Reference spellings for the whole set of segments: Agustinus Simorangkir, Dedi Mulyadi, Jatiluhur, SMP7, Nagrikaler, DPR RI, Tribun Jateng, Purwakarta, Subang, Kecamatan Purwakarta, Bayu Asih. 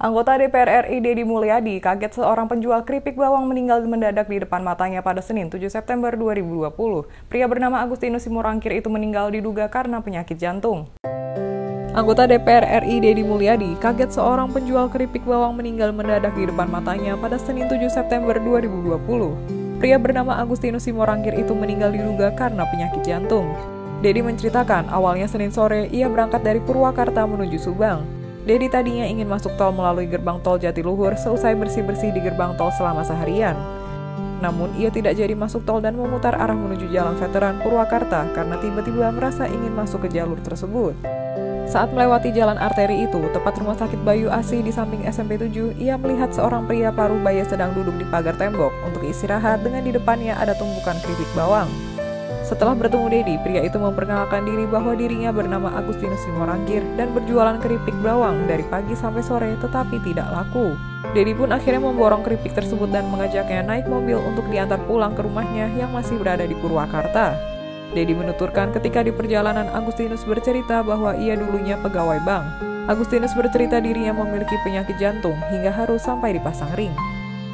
Anggota DPR RI Dedi Mulyadi kaget seorang penjual keripik bawang meninggal mendadak di depan matanya pada Senin 7 September 2020. Pria bernama Agustinus Simorangkir itu meninggal diduga karena penyakit jantung. Anggota DPR RI Dedi Mulyadi kaget seorang penjual keripik bawang meninggal mendadak di depan matanya pada Senin 7 September 2020. Pria bernama Agustinus Simorangkir itu meninggal diduga karena penyakit jantung. Dedi menceritakan awalnya Senin sore ia berangkat dari Purwakarta menuju Subang. Dedi tadinya ingin masuk tol melalui gerbang tol Jatiluhur seusai bersih-bersih di gerbang tol selama seharian. Namun, ia tidak jadi masuk tol dan memutar arah menuju Jalan Veteran Purwakarta karena tiba-tiba merasa ingin masuk ke jalur tersebut. Saat melewati jalan arteri itu, tepat rumah sakit Bayu Asih di samping SMP7, ia melihat seorang pria paruh baya sedang duduk di pagar tembok untuk istirahat dengan di depannya ada tumpukan keripik bawang. Setelah bertemu Dedi, pria itu memperkenalkan diri bahwa dirinya bernama Agustinus Simorangkir dan berjualan keripik bawang dari pagi sampai sore tetapi tidak laku. Dedi pun akhirnya memborong keripik tersebut dan mengajaknya naik mobil untuk diantar pulang ke rumahnya yang masih berada di Purwakarta. Dedi menuturkan ketika di perjalanan Agustinus bercerita bahwa ia dulunya pegawai bank. Agustinus bercerita dirinya memiliki penyakit jantung hingga harus sampai dipasang ring.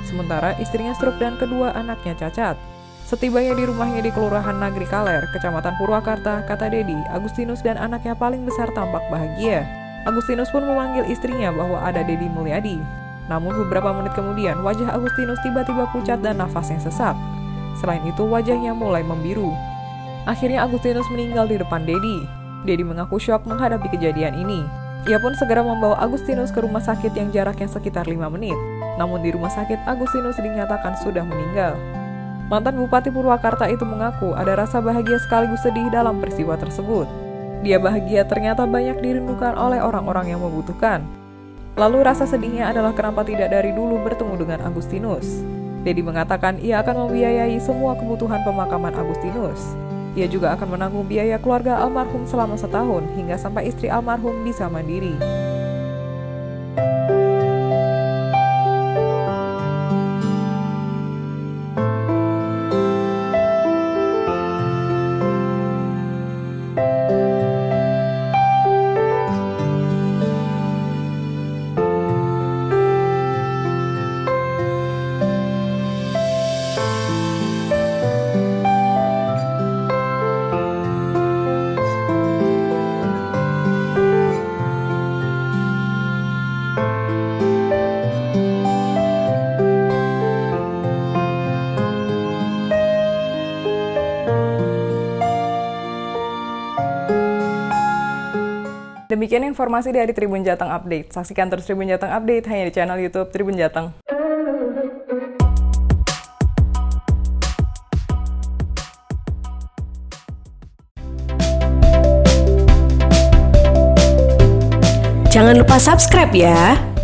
Sementara istrinya stroke dan kedua anaknya cacat. Setibanya di rumahnya di Kelurahan Nagrikaler, Kecamatan Purwakarta, kata Dedi, Agustinus dan anaknya paling besar tampak bahagia. Agustinus pun memanggil istrinya bahwa ada Dedi Mulyadi. Namun beberapa menit kemudian, wajah Agustinus tiba-tiba pucat dan nafasnya sesak. Selain itu, wajahnya mulai membiru. Akhirnya Agustinus meninggal di depan Dedi. Dedi mengaku syok menghadapi kejadian ini. Ia pun segera membawa Agustinus ke rumah sakit yang jaraknya sekitar 5 menit. Namun di rumah sakit, Agustinus dinyatakan sudah meninggal. Mantan Bupati Purwakarta itu mengaku ada rasa bahagia sekaligus sedih dalam peristiwa tersebut. Dia bahagia ternyata banyak dirindukan oleh orang-orang yang membutuhkan. Lalu rasa sedihnya adalah kenapa tidak dari dulu bertemu dengan Agustinus. Dedi mengatakan ia akan membiayai semua kebutuhan pemakaman Agustinus. Ia juga akan menanggung biaya keluarga almarhum selama setahun hingga sampai istri almarhum bisa mandiri. Demikian informasi dari Tribun Jateng Update. Saksikan terus Tribun Jateng Update hanya di channel YouTube Tribun Jateng. Jangan lupa subscribe ya!